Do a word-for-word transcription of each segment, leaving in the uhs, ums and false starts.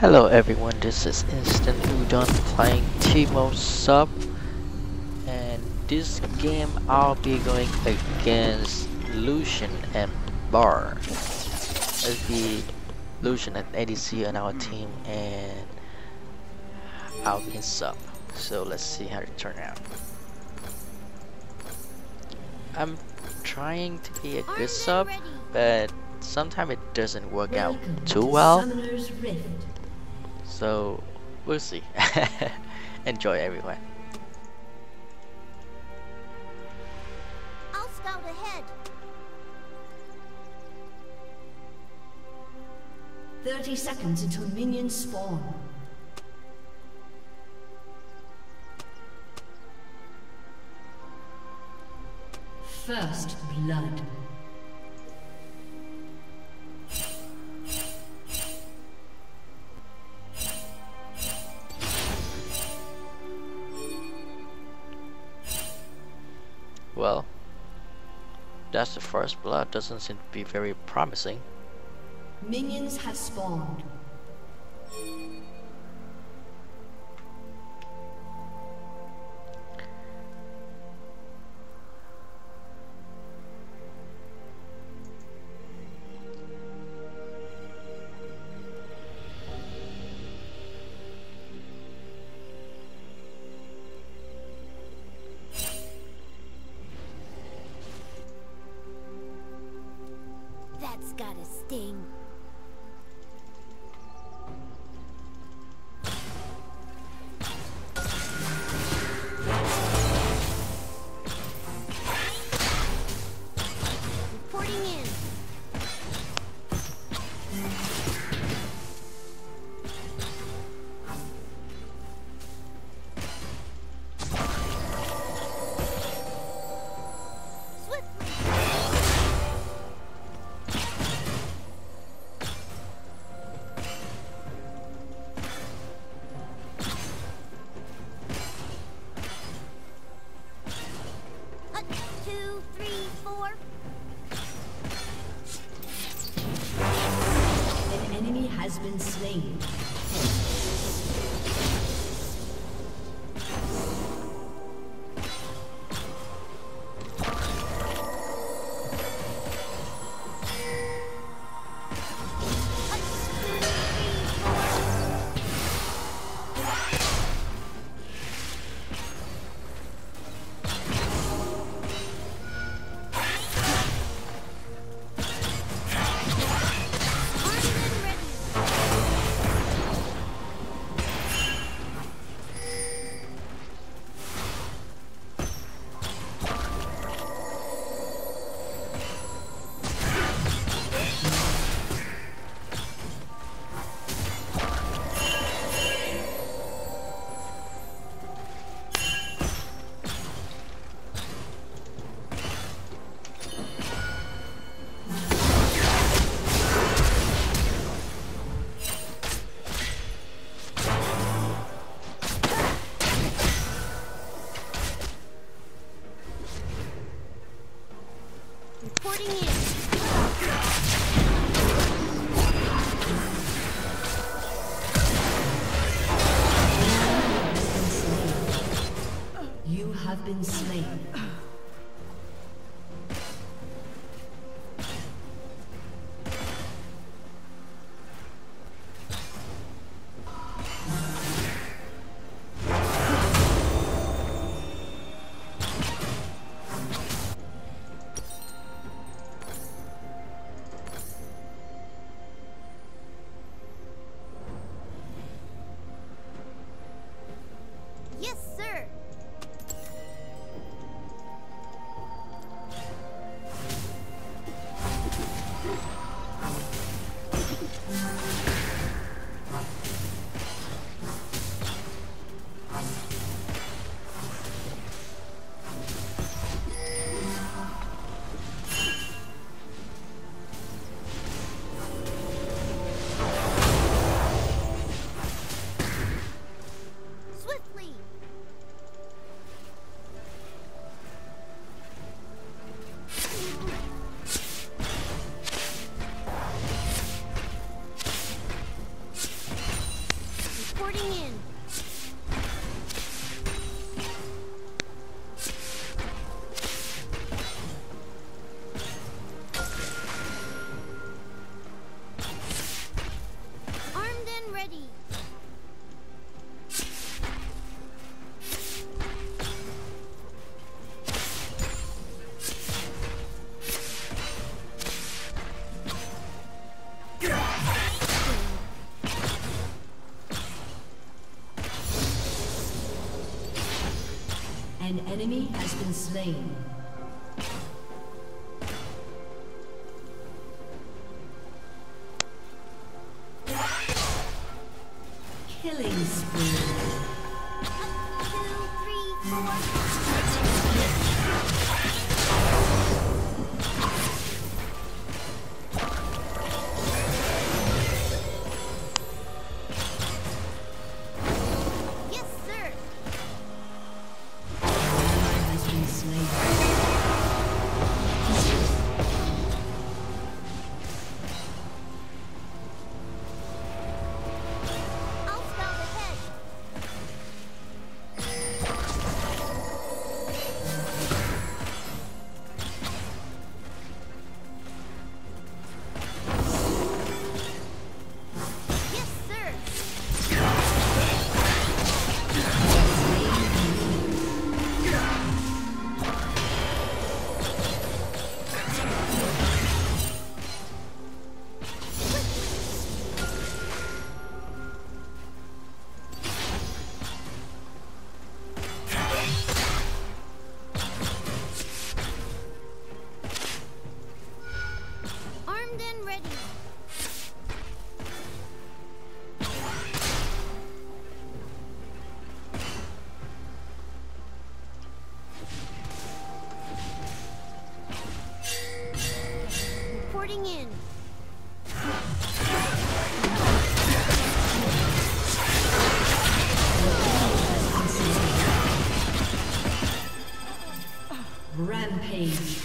Hello everyone, this is Instant Udon playing Teemo sub, and this game I'll be going against Lucian and Bard. It'll be Lucian at A D C on our team and I'll be in sub. So let's see how it turns out. I'm trying to be a good sub, but sometimes it doesn't work out too well. So we'll see. Enjoy everyone. I'll scout ahead. Thirty seconds until minions spawn. First blood. Well, that's the first blood. Doesn't seem to be very promising. Minions have spawned. That's got a sting. Reporting in. Has been slain. You have been slain. enemy has been slain. Killing spree. Rampage.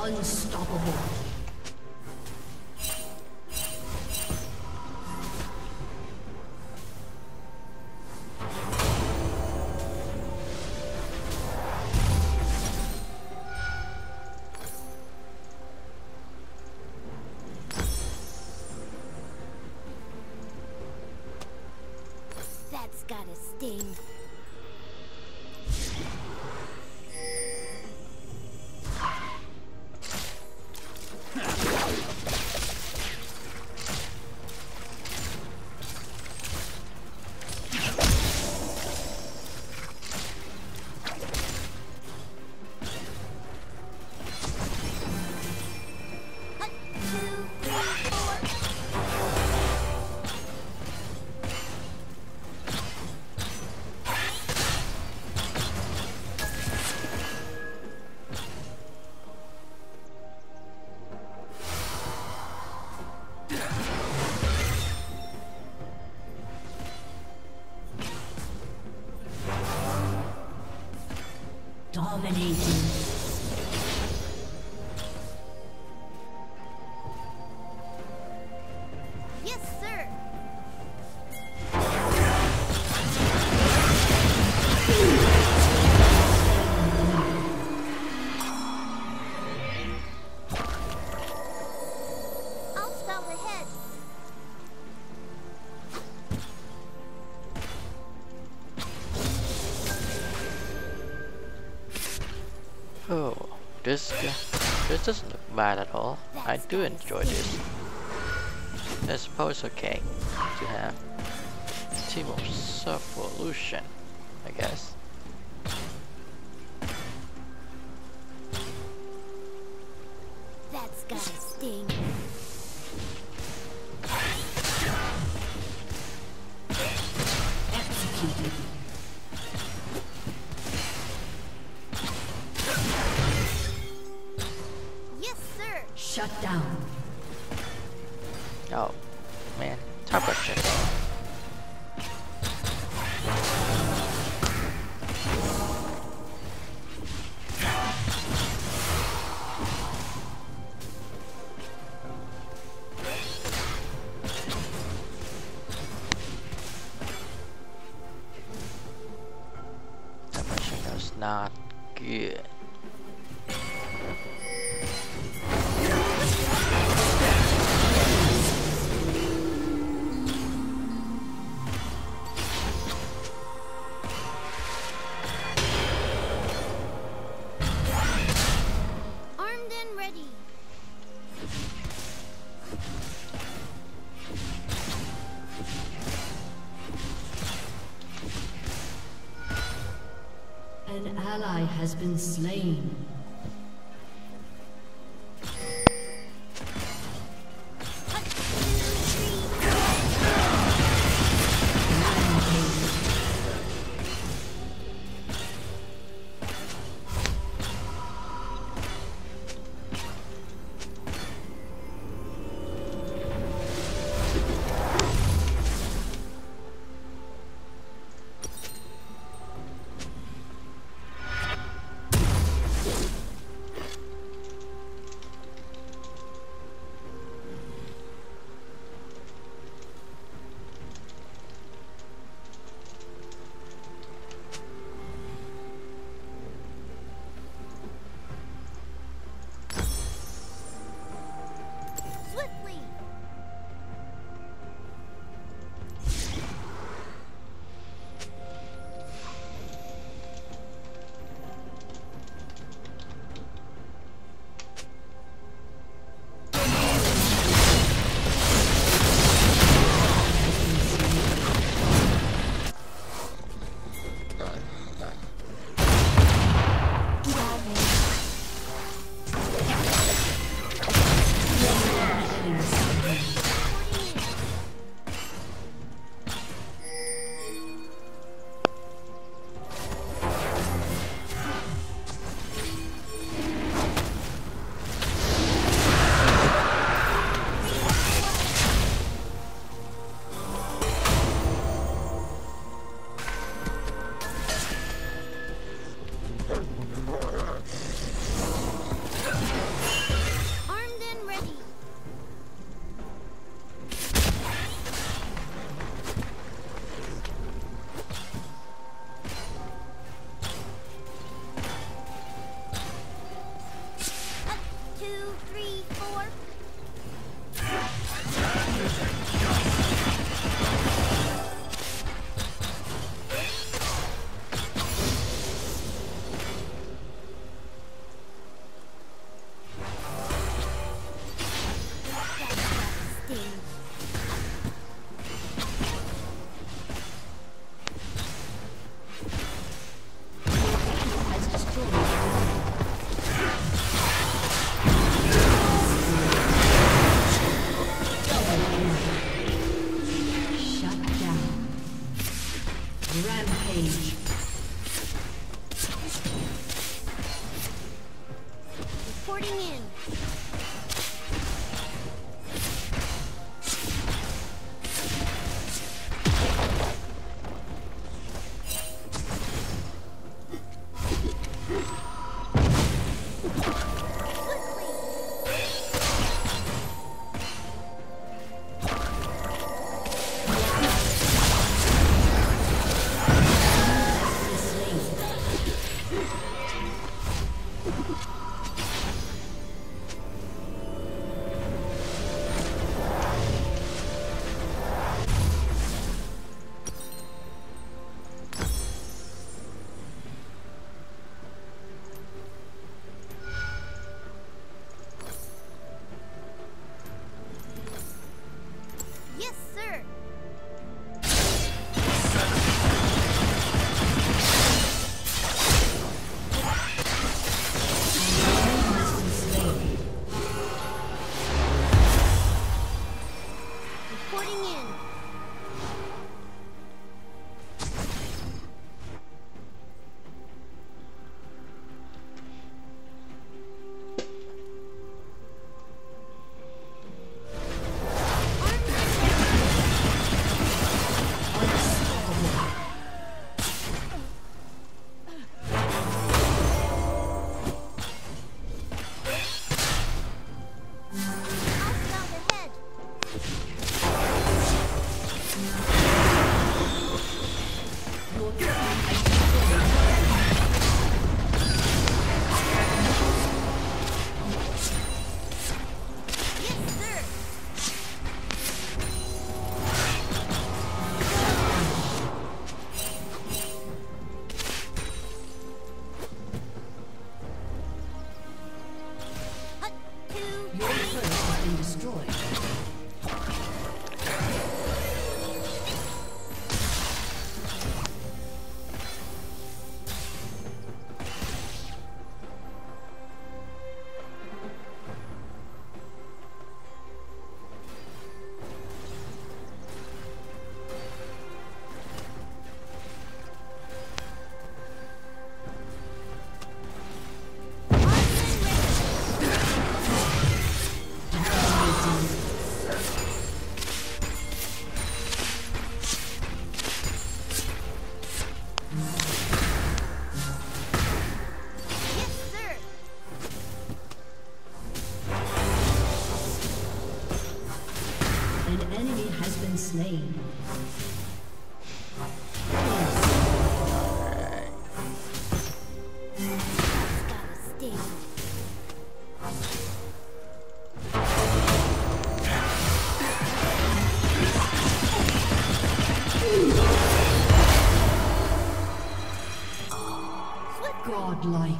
Unstoppable. That's got a sting. Dominating. Oh, this this doesn't look bad at all. I do enjoy this. I suppose okay to have a team of support Lucian, I guess. That's got a sting. Executed. Shut down. Oh, man. Top of shit. Not good. An ally has been slain. been destroyed. Slain. Godlike.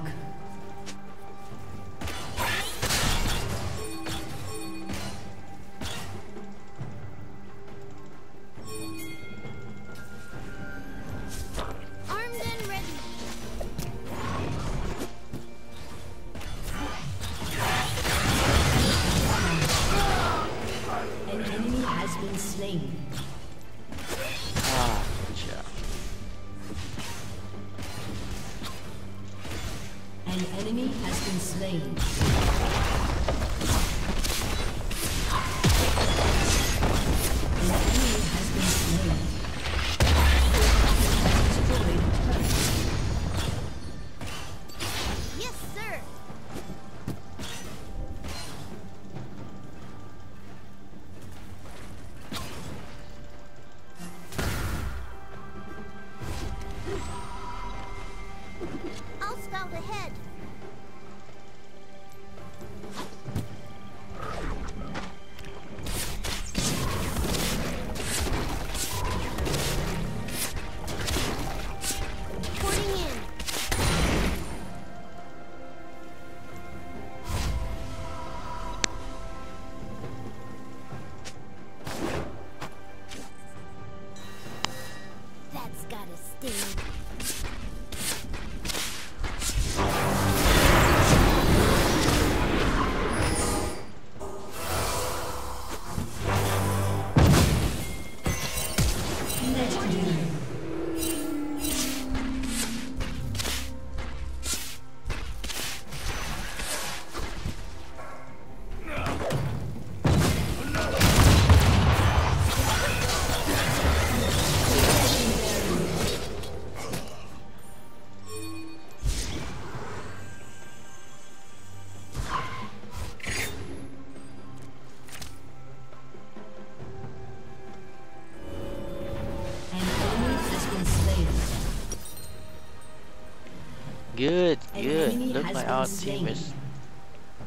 Good, good. Look like our team is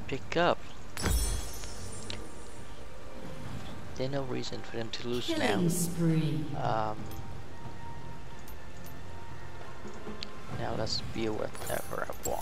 pick up. There's no reason for them to lose now. Um, now let's build whatever I want.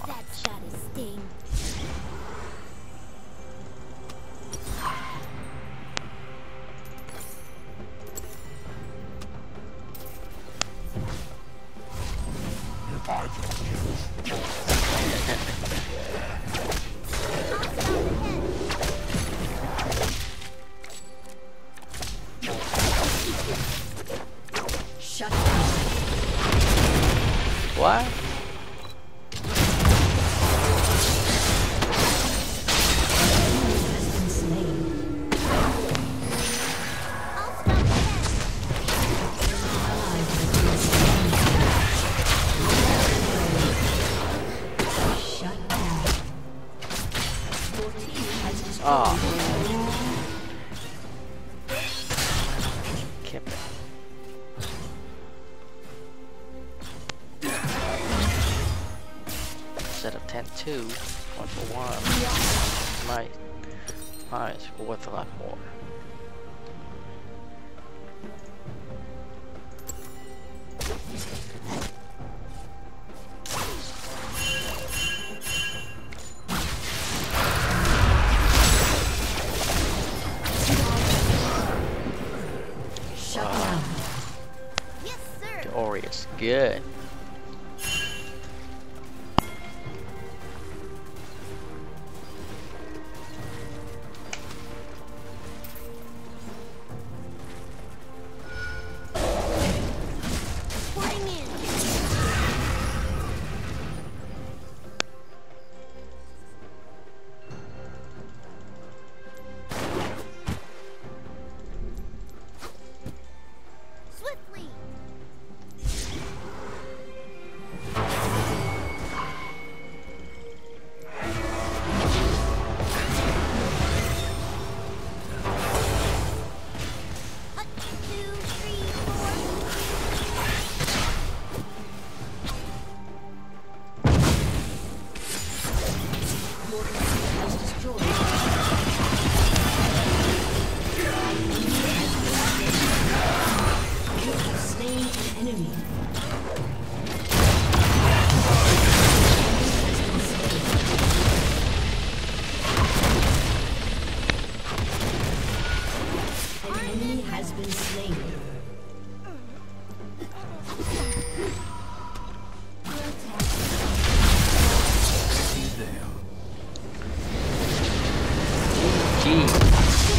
good.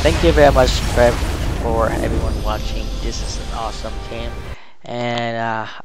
Thank you very much for everyone watching. This is an awesome game, and uh,